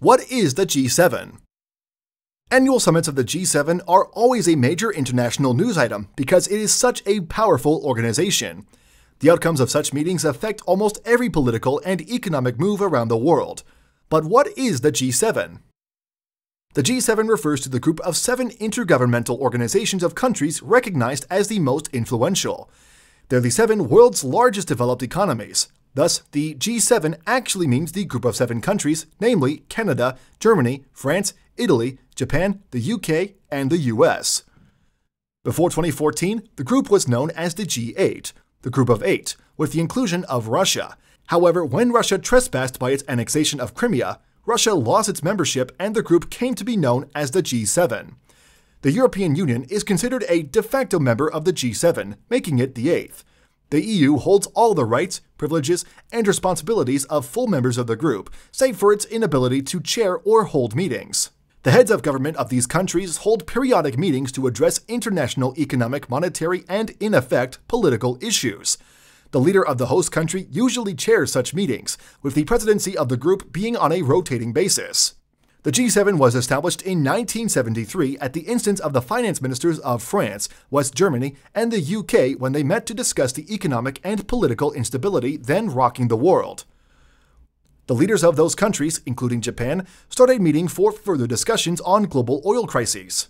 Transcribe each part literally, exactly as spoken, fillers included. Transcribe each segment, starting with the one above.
What is the G seven? Annual summits of the G seven are always a major international news item because it is such a powerful organization. The outcomes of such meetings affect almost every political and economic move around the world. But what is the G seven? The G seven refers to the group of seven intergovernmental organizations of countries recognized as the most influential. They're the seven world's largest developed economies. Thus, the G seven actually means the group of seven countries, namely Canada, Germany, France, Italy, Japan, the U K, and the U S. Before twenty fourteen, the group was known as the G eight, the group of eight, with the inclusion of Russia. However, when Russia trespassed by its annexation of Crimea, Russia lost its membership and the group came to be known as the G seven. The European Union is considered a de facto member of the G seven, making it the eighth. The E U holds all the rights, privileges, and responsibilities of full members of the group, save for its inability to chair or hold meetings. The heads of government of these countries hold periodic meetings to address international economic, monetary, and, in effect, political issues. The leader of the host country usually chairs such meetings, with the presidency of the group being on a rotating basis. The G seven was established in nineteen seventy-three at the instance of the finance ministers of France, West Germany, and the U K when they met to discuss the economic and political instability then rocking the world. The leaders of those countries, including Japan, start a meeting for further discussions on global oil crises.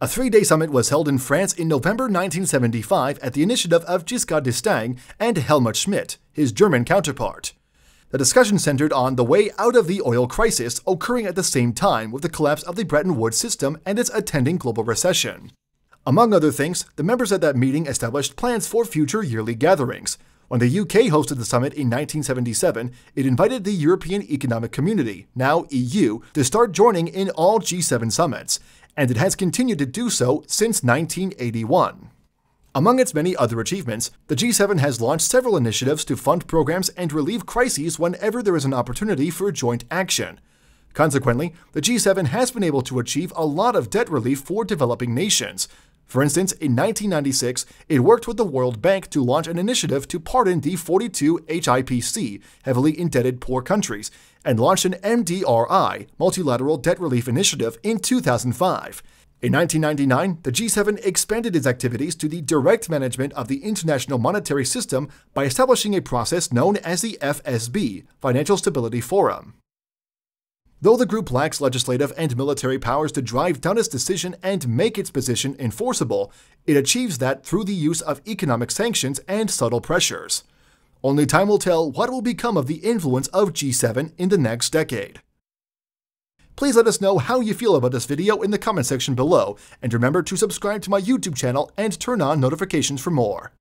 A three-day summit was held in France in November nineteen seventy-five at the initiative of Giscard d'Estaing and Helmut Schmidt, his German counterpart. The discussion centered on the way out of the oil crisis occurring at the same time with the collapse of the Bretton Woods system and its attending global recession. Among other things, the members at that meeting established plans for future yearly gatherings. When the U K hosted the summit in nineteen seventy-seven, it invited the European Economic Community, now E U, to start joining in all G seven summits, and it has continued to do so since nineteen eighty-one. Among its many other achievements, the G seven has launched several initiatives to fund programs and relieve crises whenever there is an opportunity for joint action. Consequently, the G seven has been able to achieve a lot of debt relief for developing nations. For instance, in nineteen ninety-six, it worked with the World Bank to launch an initiative to pardon the forty-two H I P C, heavily indebted poor countries, and launched an M D R I, Multilateral Debt Relief Initiative, in two thousand five. In nineteen ninety-nine, the G seven expanded its activities to the direct management of the international monetary system by establishing a process known as the F S B, Financial Stability Forum. Though the group lacks legislative and military powers to drive down its decision and make its position enforceable, it achieves that through the use of economic sanctions and subtle pressures. Only time will tell what will become of the influence of G seven in the next decade. Please let us know how you feel about this video in the comment section below, and remember to subscribe to my YouTube channel and turn on notifications for more.